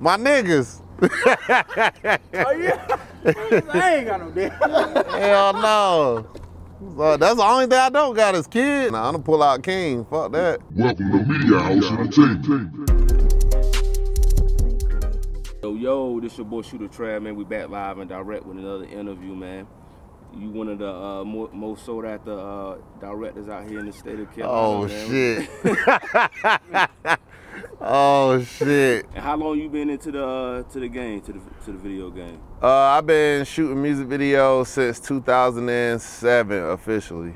My niggas. Oh, yeah. I ain't got no dick. Hell no. So that's the only thing I don't got is kids. Nah, I'm gonna pull out King. Fuck that. Welcome to Media House Entertainment. Yo, yo, this your boy Shooter Trav, man. We back live and direct with another interview, man. You one of the most sold out the directors out here in the state of California. Oh, man. Shit. Oh shit! And how long you been into the to the video game? I've been shooting music videos since 2007 officially.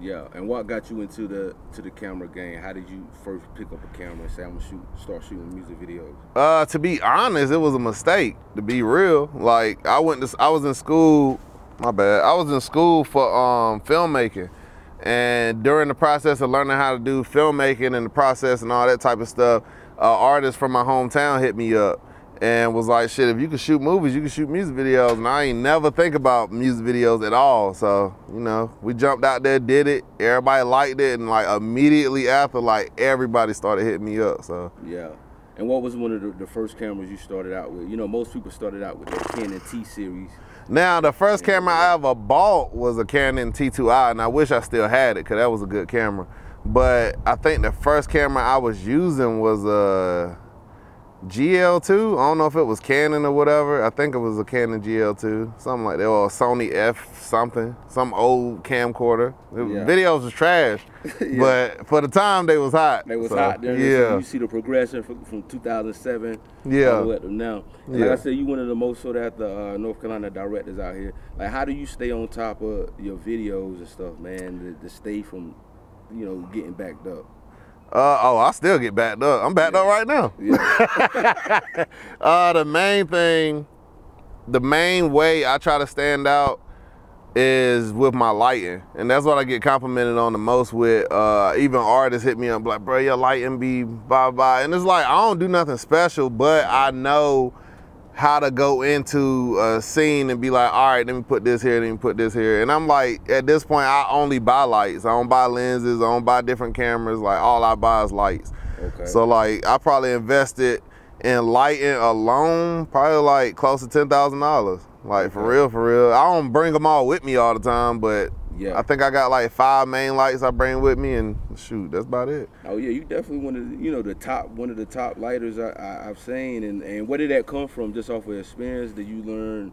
Yeah, and what got you into the camera game? How did you first pick up a camera and say I'm gonna start shooting music videos? To be honest, it was a mistake. To be real, like I was in school. My bad. I was in school for filmmaking. And during the process of learning how to do filmmaking and the process and all that type of stuff, artists from my hometown hit me up and was like, shit, if you can shoot movies, you can shoot music videos. And I ain't never think about music videos at all. So, you know, we jumped out there, did it. Everybody liked it. And like immediately after, like everybody started hitting me up. So, yeah. And what was one of the first cameras you started out with? You know, most people started out with the Canon T series. Now, the first camera I ever bought was a Canon T2i, and I wish I still had it, because that was a good camera. But I think the first camera I was using was a GL2. I don't know if it was Canon or whatever. I think it was a Canon GL2, something like that, or a Sony F something, some old camcorder. Yeah. Videos was trash, yeah. But for the time, they was hot. They was hot. There, yeah. You see the progression from 2007. Yeah. All the way up to now. And yeah. Like I said, you one of the most sought after North Carolina directors out here. Like, how do you stay on top of your videos and stuff, man, to stay from, you know, getting backed up? Oh, I still get backed up. I'm backed up right now. Yeah. the main way I try to stand out is with my lighting. And that's what I get complimented on the most with. Even artists hit me up like, bro, your lighting be bye-bye. And it's like, I don't do nothing special, but I know how to go into a scene and be like, all right, let me put this here, let me put this here. And I'm like, at this point, I only buy lights. I don't buy lenses, I don't buy different cameras. Like, all I buy is lights. Okay. So like, I probably invested in lighting alone, probably like close to $10,000. Like, okay. for real. I don't bring them all with me all the time, but yeah. I think I got like 5 main lights I bring with me, and shoot, that's about it. Oh yeah, you definitely one of the top lighters I've seen. And where did that come from? Just off of experience? Did you learn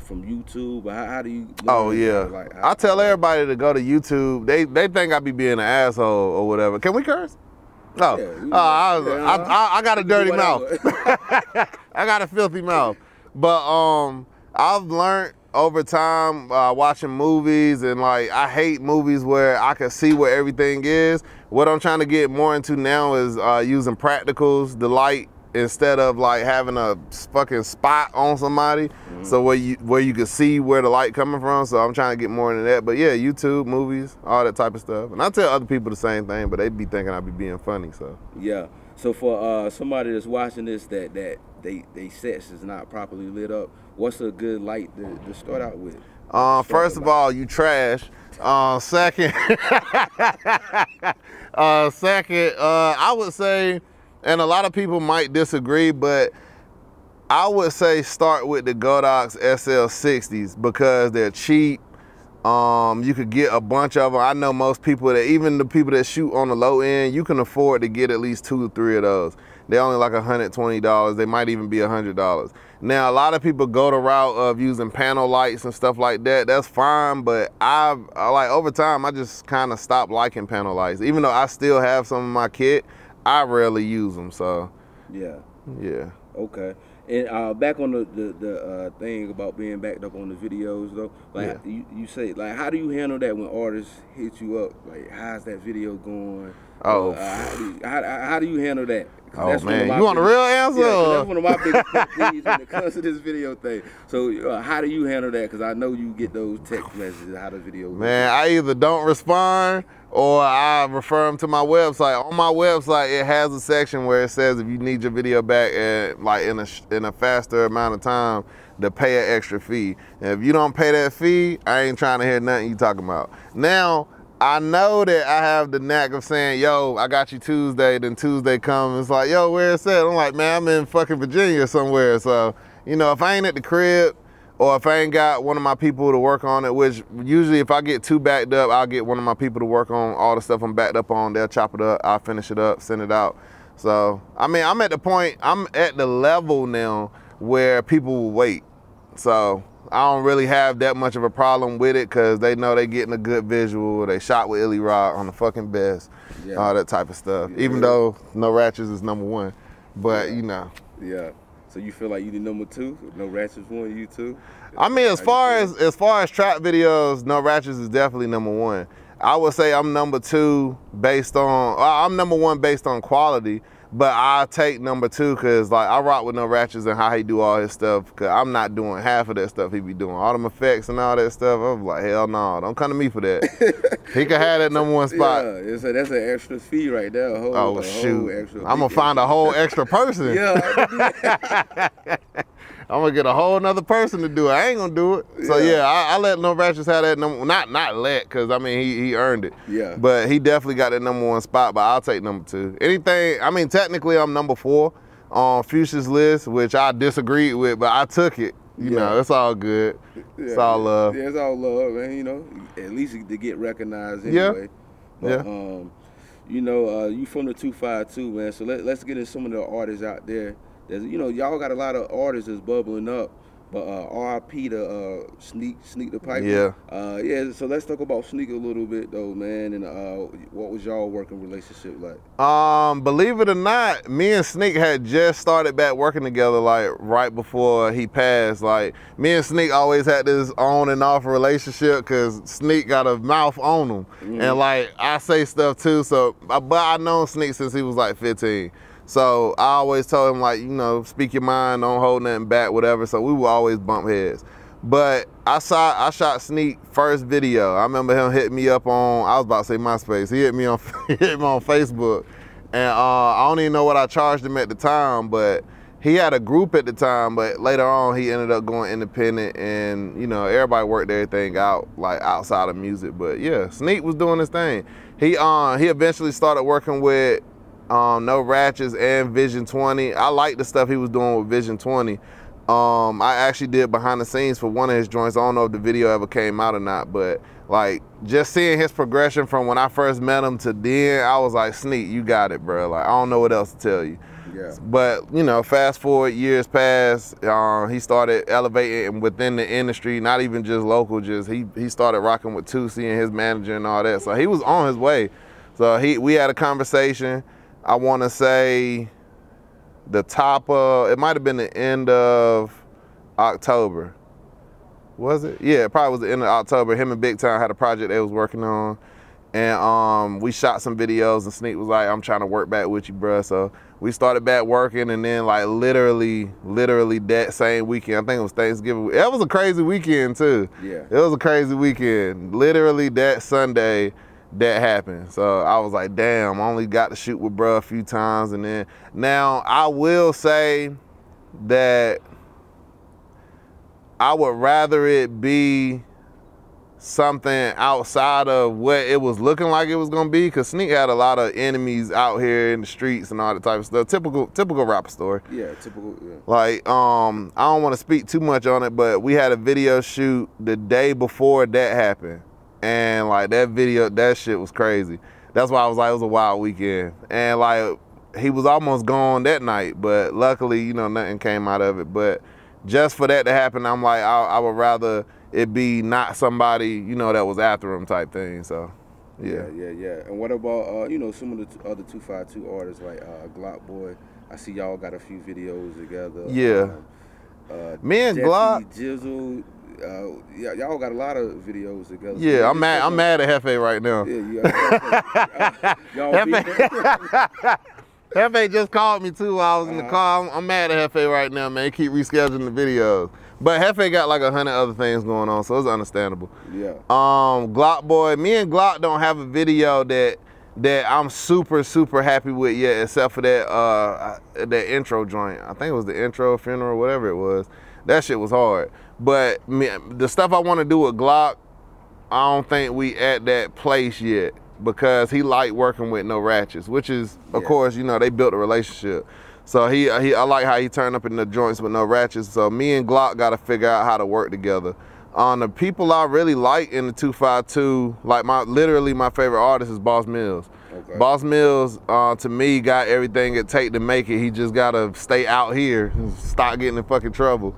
from YouTube? How do you? Oh yeah, like, I tell everybody to go to YouTube. They think I be being an asshole or whatever. Can we curse? No. Yeah, I got a dirty mouth. I got a filthy mouth. But I've learned over time watching movies, and like I hate movies where I can see where everything is. What I'm trying to get more into now is using practicals, the light, instead of like having a fucking spot on somebody. Mm-hmm. So where you can see where the light coming from. So I'm trying to get more into that. But yeah, YouTube, movies, all that type of stuff. And I tell other people the same thing, but they be thinking I be being funny. So yeah. So for somebody that's watching this that they sets is not properly lit up, what's a good light to start out with? First of all, you trash. Second, I would say, and a lot of people might disagree, but I would say start with the Godox SL60s because they're cheap. You could get a bunch of them. I know most people that, even the people that shoot on the low end, you can afford to get at least 2 or 3 of those. They're only like $120. They might even be $100. Now, a lot of people go the route of using panel lights and stuff like that. That's fine, but like over time, I just kind of stopped liking panel lights. Even though I still have some in my kit, I rarely use them, so. Yeah. Yeah. Okay. And back on the thing about being backed up on the videos though, like yeah. you say, like, how do you handle that when artists hit you up? Like, how's that video going? Oh, how do you handle that? Oh that's man, you want the real answer? Yeah, that's one of my biggest things when it comes to this video thing. So how do you handle that? Because I know you get those text messages, how the video goes. Man, I either don't respond or I refer them to my website. On my website, it has a section where it says if you need your video back at, like in a faster amount of time, to pay an extra fee. And if you don't pay that fee, I ain't trying to hear nothing you talking about. Now, I know that I have the knack of saying, yo, I got you Tuesday, then Tuesday comes, it's like, yo, where it's at? I'm like, man, I'm in fucking Virginia somewhere. So, you know, if I ain't at the crib, or if I ain't got one of my people to work on it, which usually if I get too backed up, I'll get one of my people to work on all the stuff I'm backed up on, they'll chop it up, I'll finish it up, send it out. So, I mean, I'm at the point, I'm at the level now where people will wait. So I don't really have that much of a problem with it because they know they getting a good visual. They shot with Illy Rod on the fucking best, yeah. All that type of stuff. Yeah. Even though No Ratchets is #1, but yeah. You know. Yeah. So you feel like you the #2? No Ratchets 1, you 2? I mean, as far as trap videos, No Ratchets is definitely #1. I would say I'm #2 based on, I'm #1 based on quality. But I take #2 because like I rock with No Ratchets and how he do all his stuff. Cause I'm not doing half of that stuff he be doing. All them effects and all that stuff. I'm like, hell no, don't come to me for that. He could have that #1 spot. Yeah, it's a, that's an extra fee right there. A whole, oh a shoot, whole extra I'm gonna find a whole extra person. Yeah. I'm gonna get a whole another person to do it. I ain't gonna do it. So yeah, I let No Ratchets have that #1. Not let, cause I mean he earned it. Yeah. But he definitely got that #1 spot. But I'll take #2. Anything. I mean, technically I'm #4 on Fuchsia's list, which I disagreed with, but I took it. You know, it's all good. Yeah, it's all love. Yeah, it's all love, man. You know, at least to get recognized anyway. Yeah. But, yeah. You know, you from the 252, man. So let's get in some of the artists out there. There's, you know, y'all got a lot of artists that's bubbling up, but RIP to Sneak the Piper. Yeah. Yeah, so let's talk about Sneak a little bit, though, man, and what was y'all working relationship like? Believe it or not, me and Sneak had just started back working together, like, right before he passed. Like, me and Sneak always had this on and off relationship because Sneak got a mouth on him. Mm-hmm. And, like, I say stuff, too, so, but I've known Sneak since he was, like, 15. So I always told him, like, you know, speak your mind, don't hold nothing back, whatever. So we would always bump heads. But I shot Sneak first video. I remember him hitting me up on, I was about to say MySpace. He hit me on, Facebook. And I don't even know what I charged him at the time, but he had a group at the time, but later on he ended up going independent and, you know, everybody worked everything out, like outside of music. But yeah, Sneak was doing his thing. He eventually started working with No Ratchets and Vision 20. I like the stuff he was doing with Vision 20. I actually did behind the scenes for one of his joints. I don't know if the video ever came out or not, but like just seeing his progression from when I first met him to then, I was like, Sneak, you got it, bro. Like I don't know what else to tell you. Yeah. But you know, fast forward years past, he started elevating within the industry, not even just local. Just he started rocking with 2C and his manager and all that. So he was on his way. So we had a conversation. I want to say the top of, it might have been the end of October. Was it? Yeah, it probably was the end of October. Him and Big Time had a project they was working on. And we shot some videos and Sneak was like, I'm trying to work back with you, bruh. So we started back working and then like literally that same weekend, I think it was Thanksgiving. That was a crazy weekend too. Yeah. It was a crazy weekend. Literally that Sunday, that happened. So I was like, damn, I only got to shoot with bruh a few times. And then now I will say that I would rather it be something outside of what it was looking like it was gonna be, because Sneak had a lot of enemies out here in the streets and all that type of stuff. Typical rapper story. Yeah, typical. Yeah. Like, I don't want to speak too much on it, but we had a video shoot the day before that happened. And like that video, that shit was crazy. That's why I was like, it was a wild weekend. And like, he was almost gone that night, but luckily, you know, nothing came out of it. But just for that to happen, I'm like, I would rather it be not somebody, you know, that was after him type thing, so. Yeah, yeah, yeah. And what about, you know, some of the other 252 artists like Glockboy? I see y'all got a few videos together. Yeah. Me and Glock. Jizzle. Yeah, y'all got a lot of videos together. Yeah, so I'm mad at Hefe right now. Yeah, y'all Hefe just called me too while I was in the car. I'm mad at Hefe right now, man. He keep rescheduling the videos. But Hefe got like 100 other things going on, so it's understandable. Yeah. Glock Boy, me and Glock don't have a video that I'm super happy with yet, except for that that intro joint. I think it was the intro, funeral, whatever it was. That shit was hard. But the stuff I want to do with Glock, I don't think we at that place yet, because he liked working with No Ratchets, which is, of course, you know, they built a relationship. So he I like how he turned up in the joints with No Ratchets. So me and Glock got to figure out how to work together. On the people I really like in the 252, like literally my favorite artist is Boss Mills. Okay. Boss Mills, to me, got everything it takes to make it. He just got to stay out here, stop getting in fucking trouble.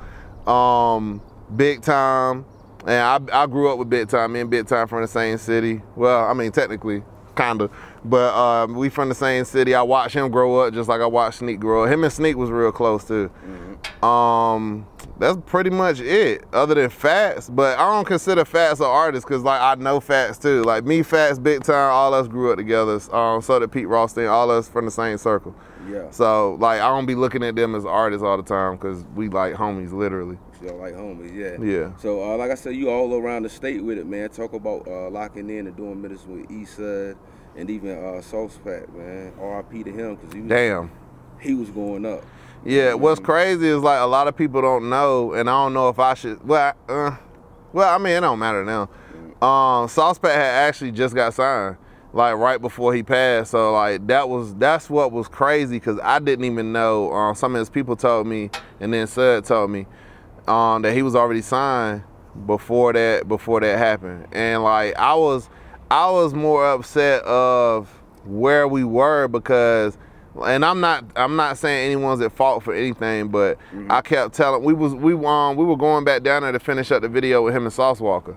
Big Time, and I grew up with Big Time. Me and Big Time from the same city. Well, I mean, technically, kinda. But we from the same city. I watched him grow up just like I watched Sneak grow up. Him and Sneak was real close too. Mm-hmm. That's pretty much it, other than Fats. But I don't consider Fats an artist, because like I know Fats too. Like me, Fats, Big Time, all us grew up together. So did Pete Rosting, all us from the same circle. Yeah. So like I don't be looking at them as artists all the time, because we like homies literally. Y'all like homies, yeah. Yeah. So like I said, you all around the state with it, man. Talk about locking in and doing minutes with E-Sud. And even Sauce Pack, man. R.I.P. to him, because he was, damn, he was going up. Yeah, what's crazy is like a lot of people don't know, and I don't know if I should. Well, I mean, it don't matter now. Sauce Pack had actually just got signed, like right before he passed. So like that's what was crazy, because I didn't even know. Some of his people told me, and then Sud told me that he was already signed before that happened. And like I was more upset of where we were, because, and I'm not saying anyone's at fault for anything, but mm-hmm. I kept telling, we were going back down there to finish up the video with him and Sauce Walker,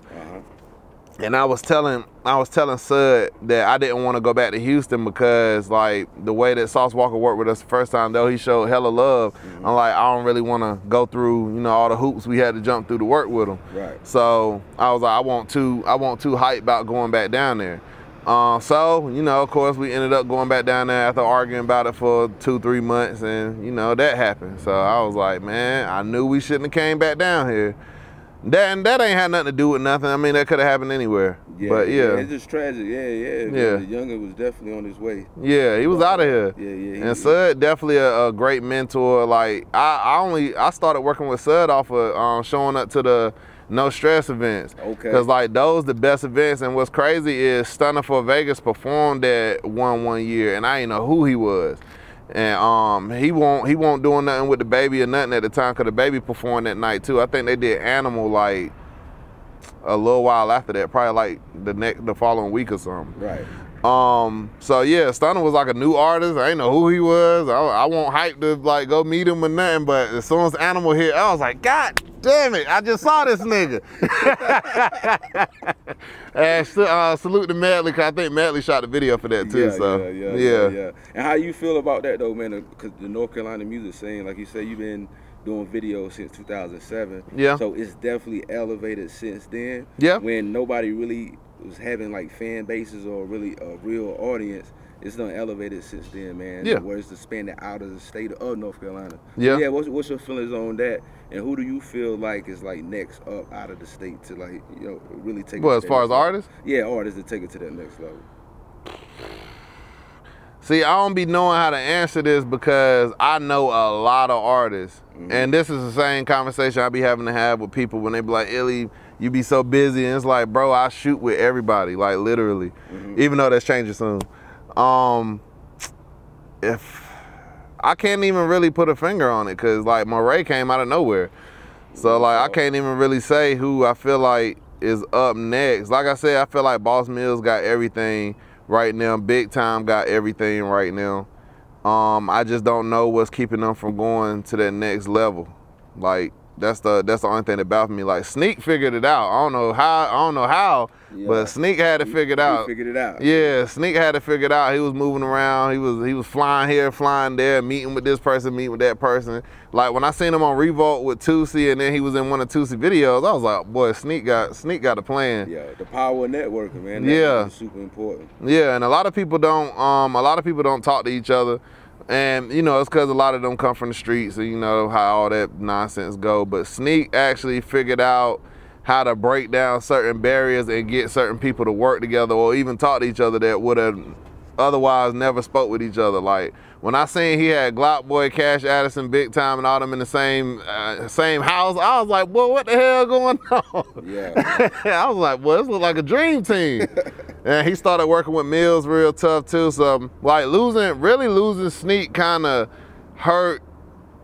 and I was telling Sud that I didn't want to go back to Houston, because like the way that Sauce Walker worked with us the first time, though he showed hella love, I'm like, I don't really want to go through, you know, all the hoops we had to jump through to work with him. Right. So I was like, I want too hype about going back down there. So you know, of course, we ended up going back down there after arguing about it for 2-3 months, and you know that happened. So I was like, man, I knew we shouldn't have came back down here. That ain't had nothing to do with nothing. I mean, that could have happened anywhere. Yeah, but yeah, it's just tragic. Yeah. The younger was definitely on his way. Yeah, he was out of here. Yeah. And Sud definitely a great mentor. Like I started working with Sud off of showing up to the No Stress events. Okay. Because like those the best events. And what's crazy is Stunna 4 Vegas performed at one year, and I didn't know who he was. And he won't doing nothing with the baby or nothing at the time, because the baby performed that night too. I think they did Animal like a little while after that, probably like the following week or something. Right. So yeah, Stunna was like a new artist. I didn't know who he was. I won't hype to like go meet him or nothing, but as soon as Animal hit, I was like, God damn it, I just saw this nigga. And salute to Medley, because I think Medley shot the video for that too. Yeah. And how you feel about that though, man? Because the North Carolina music scene, like you say, you've been doing videos since 2007. Yeah. So it's definitely elevated since then. Yeah. When nobody really was having like fan bases or really a real audience, it's done elevated since then, man. Yeah. Where it's expanded out of the state of North Carolina. Yeah. Yeah. What's your feelings on that? And who do you feel like is like next up out of the state to like, you know, really take? Well, as far as artists? Yeah, artists to take it to that next level. See, I don't be knowing how to answer this, because I know a lot of artists, and this is the same conversation I be having to have with people when they be like, Illy, you be so busy, and it's like, bro, I shoot with everybody, like literally, even though that's changing soon. If I can't even really put a finger on it, because like Moray came out of nowhere, so like I can't even really say who I feel like is up next. Like I said, I feel like Boss Mills got everything right now. Big Time got everything right now. I just don't know what's keeping them from going to that next level. Like that's the only thing that baffled me. Like Sneak figured it out. I don't know how, yeah, but Sneak had it figured out. Figured it out. Yeah, Sneak had it figured out. He was moving around. He was flying here, flying there, meeting with this person, meeting with that person. Like when I seen him on Revolt with 2C, and then he was in one of 2C videos, I was like, boy, Sneak got a plan. Yeah, the power of networking, man. That's super important. Yeah, and a lot of people don't talk to each other. And, you know, it's because a lot of them come from the streets, so you know how all that nonsense go. But Sneak actually figured out how to break down certain barriers and get certain people to work together or even talk to each other that would have otherwise never spoke with each other. Like When I seen he had Glockboy, Cash Addison, Big Time, and all them in the same house, I was like, "Boy, what the hell going on?" Yeah. I was like, "Boy, this look like a dream team." And he started working with Mills real tough too. So like really losing Sneak kind of hurt.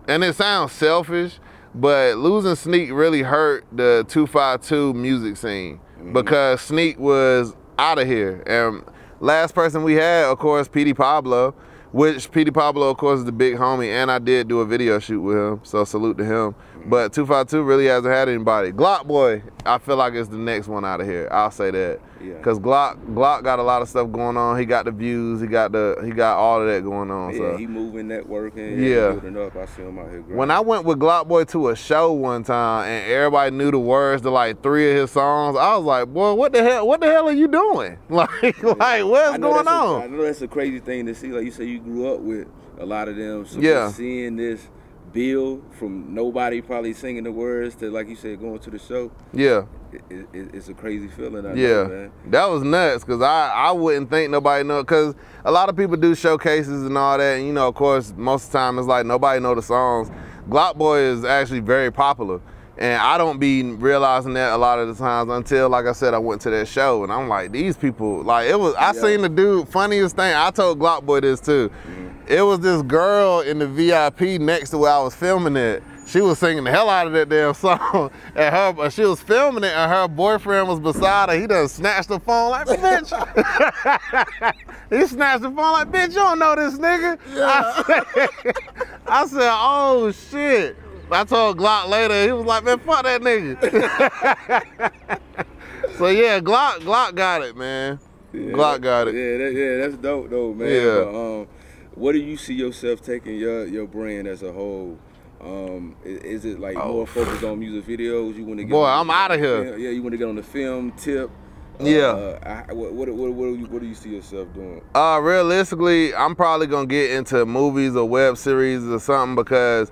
And it sounds selfish, but losing Sneak really hurt the 252 music scene because Sneak was out of here. And last person we had, of course, Petey Pablo. Which Petey Pablo, of course, is the big homie, and I did do a video shoot with him, so salute to him. But 252 really hasn't had anybody. Glockboy, I feel like it's the next one out of here. I'll say that, because Glock got a lot of stuff going on. He got the views, he got all of that going on. Yeah, so he moving, networking, building up. I see him out here. When I went with Glockboy to a show one time, and everybody knew the words to like 3 of his songs, I was like, "Boy, what the hell are you doing? Like what's going on?" I know that's a crazy thing to see. Like you say, you grew up with a lot of them, so seeing this build from nobody probably singing the words to, like you said, going to the show, it's a crazy feeling. I know, man. That was nuts, because I wouldn't think nobody know, because a lot of people do showcases and all that, and you know, of course, most of the time it's like nobody know the songs. Glockboy is actually very popular, and I don't be realizing that a lot of the times until, like I said, I went to that show, and I'm like, these people, like, it was, I seen the dude, funniest thing, I told Glockboy this too. It was this girl in the VIP next to where I was filming it. She was singing the hell out of that damn song. And she was filming it, and her boyfriend was beside her. He done snatched the phone like, bitch. He snatched the phone like, bitch, you don't know this nigga. Yeah. I said, oh, shit. I told Glock later, he was like, man, fuck that nigga. So, yeah, Glock got it, man. Yeah, Glock got it. Yeah, that's dope, though, man. Yeah. But, what do you see yourself taking your brand as a whole? Is it like more focused on music videos? You want to get I'm out of here. Yeah, you want to get on the film tip. What do you see yourself doing? Realistically, I'm probably gonna get into movies or web series or something, because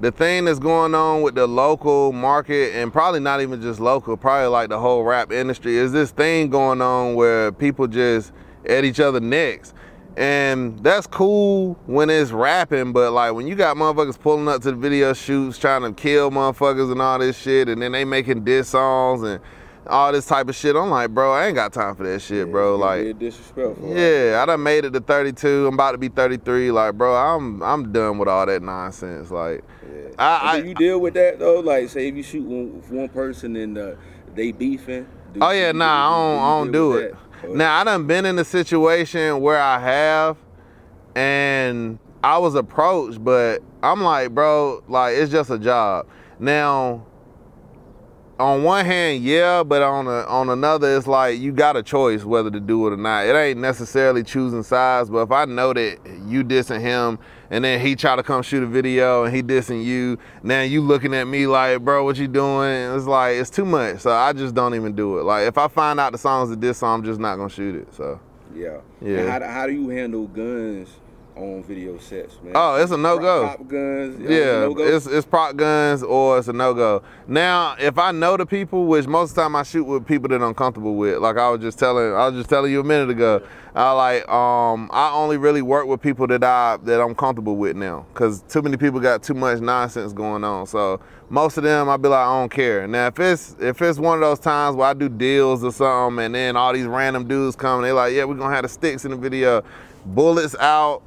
the thing that's going on with the local market, and probably not even just local, probably like the whole rap industry, is this thing going on where people just at each other necks. And that's cool when it's rapping, but like when you got motherfuckers pulling up to the video shoots trying to kill motherfuckers and all this shit, and then they making diss songs and all this type of shit, I'm like, bro, I ain't got time for that shit, bro. Like, disrespectful. Yeah, I done made it to 32. I'm about to be 33. Like, bro, I'm done with all that nonsense. Like, do you deal with that though? Like, say if you shoot one person and they beefing. I don't do it. Now, I done been in a situation where I have, and I was approached, but I'm like, bro, like, it's just a job. Now, on one hand, yeah, but on another, it's like you got a choice whether to do it or not. It ain't necessarily choosing sides, but if I know that you dissing him, and then he try to come shoot a video, and he dissing you, now you looking at me like, bro, what you doing? And it's like, it's too much, so I just don't even do it. Like, if I find out the songs that diss on, I'm just not gonna shoot it, so. Yeah. And how do you handle guns on video sets, man? Oh, it's a no-go. Prop guns. It's prop guns, or it's a no-go. Now, if I know the people, which most of the time I shoot with people that I'm comfortable with, like I was just telling you a minute ago, I only really work with people that I'm comfortable with now, because too many people got too much nonsense going on. So most of them, I be like, I don't care. Now, if it's one of those times where I do deals or something, and then all these random dudes come, and they like, yeah, we're gonna have the sticks in the video, bullets out,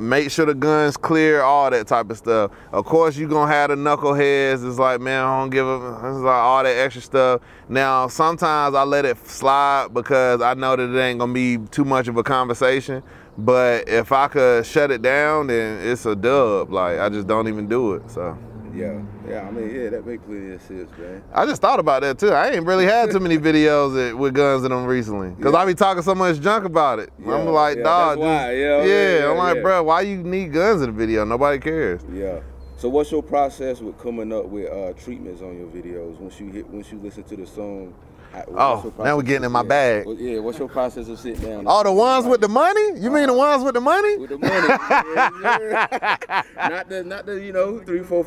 make sure the gun's clear, all that type of stuff. Of course, you're going to have the knuckleheads. It's like, man, I don't give a... It's like all that extra stuff. Now, sometimes I let it slide because I know that it ain't going to be too much of a conversation. But if I could shut it down, then it's a dub. Like, I just don't even do it, so... Yeah, I mean, yeah, that make plenty of sense, man. I just thought about that, too. I ain't really had too many videos with guns in them recently, because I be talking so much junk about it. I'm like, dog, I'm like, bro, why you need guns in a video? Nobody cares. Yeah. So what's your process with coming up with treatments on your videos? Once you listen to the song, now we're getting in my bag. Yeah, what's your process of sitting down? Oh, the ones with the money? You mean the ones with the money? With the money. Not the you know, $300, $400,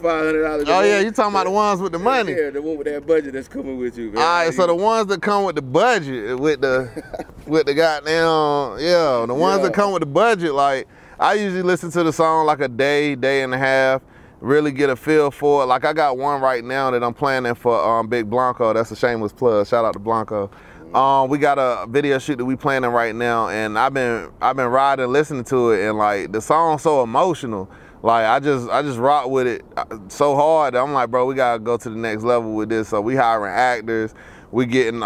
$500. Oh, yeah, you talking about the ones with the money. Yeah, the one with that budget that's coming with you, man. All right, so the ones that come with the budget, with the goddamn, the ones that come with the budget, like, I usually listen to the song like a day, day and a half, really get a feel for it. Like I got one right now that I'm planning for Big Blanco. That's a shameless plug. Shout out to Blanco. We got a video shoot that we planning right now, and I've been riding, listening to it, and like the song's so emotional. Like I just rock with it so hard that I'm like, bro, we gotta go to the next level with this. So we hiring actors, we getting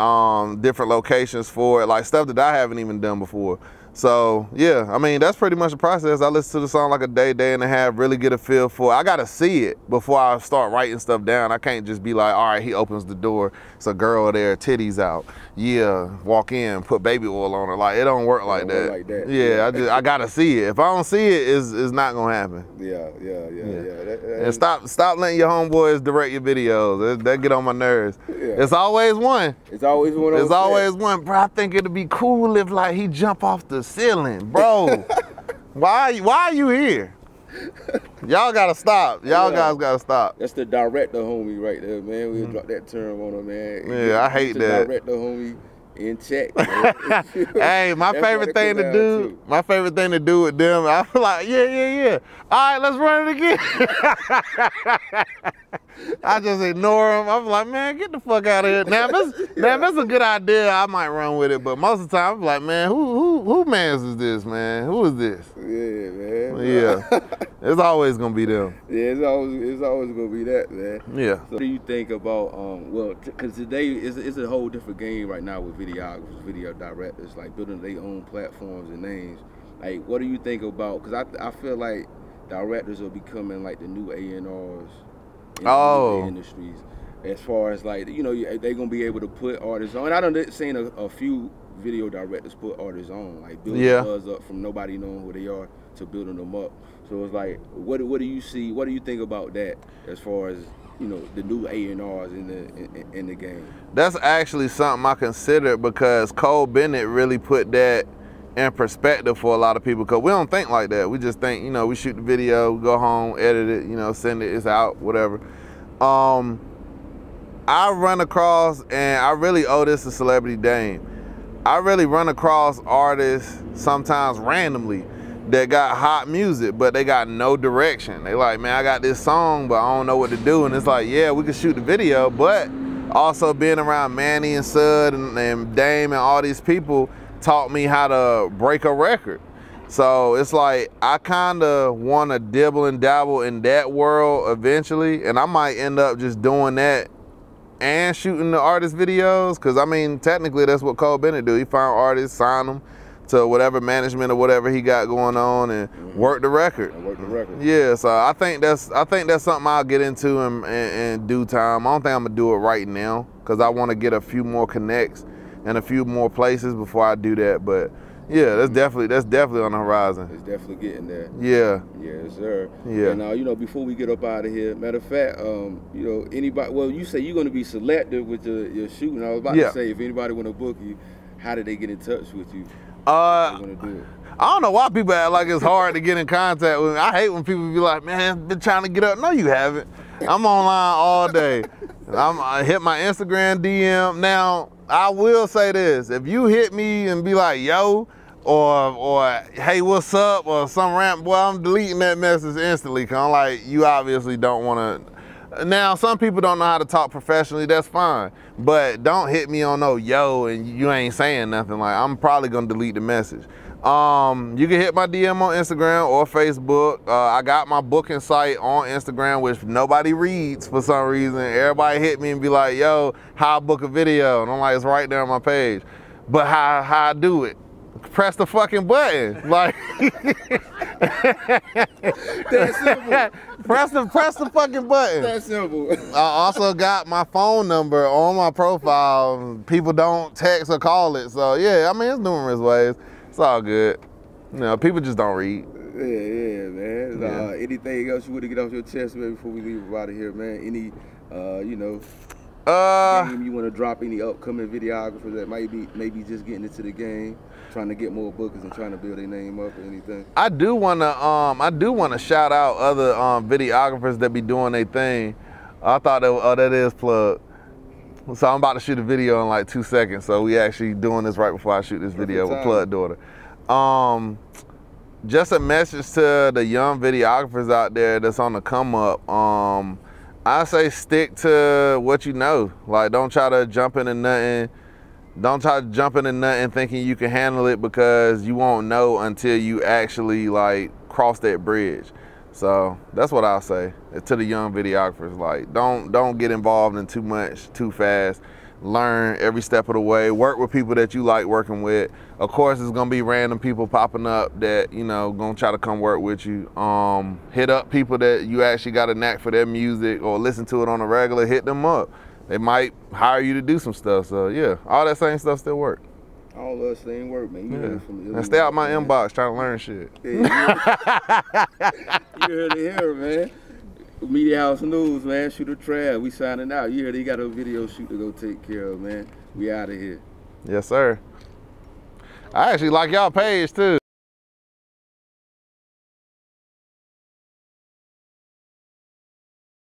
different locations for it, like stuff that I haven't even done before. So yeah, I mean that's pretty much the process. I listen to the song like a day, day and a half, really get a feel for it. I gotta see it before I start writing stuff down. I can't just be like, all right, he opens the door, it's a girl there, titties out. Yeah, walk in, put baby oil on her. Like it don't work like that. Yeah, I gotta see it. If I don't see it, it's not gonna happen. Yeah. And stop letting your homeboys direct your videos. They get on my nerves. Yeah. It's always one. It's always one. It's always one. Bro, I think it'd be cool if like he jump off the ceiling, bro. Why are you here? Y'all gotta stop. Y'all guys gotta stop. That's the director homie right there, man. We'll drop that term on him, man. Yeah, I hate that. Director homie in check. Hey, my favorite thing to do with them, I feel like, yeah. All right, let's run it again. I just ignore them. I'm like, man, get the fuck out of here. Now, if that's a good idea, I might run with it. But most of the time, I'm like, man, who man's is this, man? Who is this? Yeah, man. Yeah, it's always gonna be them. Yeah, it's always gonna be that, man. Yeah. So, what do you think about? Well, because today it's a whole different game right now with videographers, video directors, like building their own platforms and names. Like, what do you think about? Because I feel like directors are becoming like the new A&Rs. In the industries, as far as like, you know, they gonna be able to put artists on. And I done seen a few video directors put artists on, like building us up from nobody knowing who they are to building them up. So it's like, what do you see? What do you think about that? As far as, you know, the new A&Rs in the game. That's actually something I considered because Cole Bennett really put that in perspective for a lot of people, because we don't think like that. We just think, you know, we shoot the video, go home, edit it, you know, send it, it's out, whatever. I run across, and I really owe this to Celebrity Dame, I really run across artists sometimes randomly that got hot music, but they got no direction. They like, man, I got this song, but I don't know what to do. And it's like, yeah, we can shoot the video, but also being around Manny and Sud and Dame and all these people taught me how to break a record. So it's like I kind of want to dibble and dabble in that world eventually, and I might end up just doing that and shooting the artist videos, because I mean technically that's what Cole Bennett do. He found artists, sign them to whatever management or whatever he got going on, and work the record. Yeah, so I think that's something I'll get into in due time. I don't think I'm gonna do it right now because I want to get a few more connects and a few more places before I do that. But yeah, that's definitely on the horizon. It's definitely getting there. Yeah. Yes, sir. Yeah. And you know, before we get up out of here, matter of fact, you know, anybody, well, you say you're gonna be selective with your shooting. I was about to say, if anybody wanna book you, how do they get in touch with you? I don't know why people act like it's hard to get in contact with me. I hate when people be like, man, been trying to get up. No, you haven't. I'm online all day. I hit my Instagram DM. Now, I will say this, if you hit me and be like, yo, or hey, what's up, or some rant, boy, I'm deleting that message instantly, because I'm like, you obviously don't want to. Now, some people don't know how to talk professionally, that's fine, but don't hit me on no yo and you ain't saying nothing. Like, I'm probably going to delete the message. You can hit my DM on Instagram or Facebook. I got my booking site on Instagram, which nobody reads for some reason. Everybody hit me and be like, yo, how I book a video? And I'm like, it's right there on my page. But how I do it? Press the fucking button. Like, that's simple. Press the fucking button. That's simple. I also got my phone number on my profile. People don't text or call it. So yeah, I mean, it's numerous ways. It's all good. You know, people just don't read. Yeah, man. Yeah. Anything else you want to get off your chest, man, before we leave out of here, man? Any, you know, name you want to drop, any upcoming videographers that might be maybe just getting into the game, trying to get more bookers and trying to build their name up or anything? I do want to shout out other videographers that be doing their thing. I thought that, oh, that is plug. So I'm about to shoot a video in like 2 seconds. So we actually doing this right before I shoot this video with Plug Daughter. just a message to the young videographers out there that's on the come up. I say stick to what you know. Like, don't try to jump into nothing. Don't try to jump into nothing thinking you can handle it, because you won't know until you actually like cross that bridge. So that's what I'll say to the young videographers. Like, don't get involved in too much too fast. Learn every step of the way. Work with people that you like working with. Of course, there's gonna be random people popping up that, you know, gonna try to come work with you. Hit up people that you actually got a knack for their music or listen to it on a regular. Hit them up. They might hire you to do some stuff. So yeah, all that same stuff still work. All that same work, man. You heard from the and stay out my inbox trying to learn shit. Yeah, you heard it here, man. Media House News, man. Shooter Trav, we signing out. You heard he got a video shoot to go take care of, man. We out of here. Yes, sir. I actually like y'all page, too.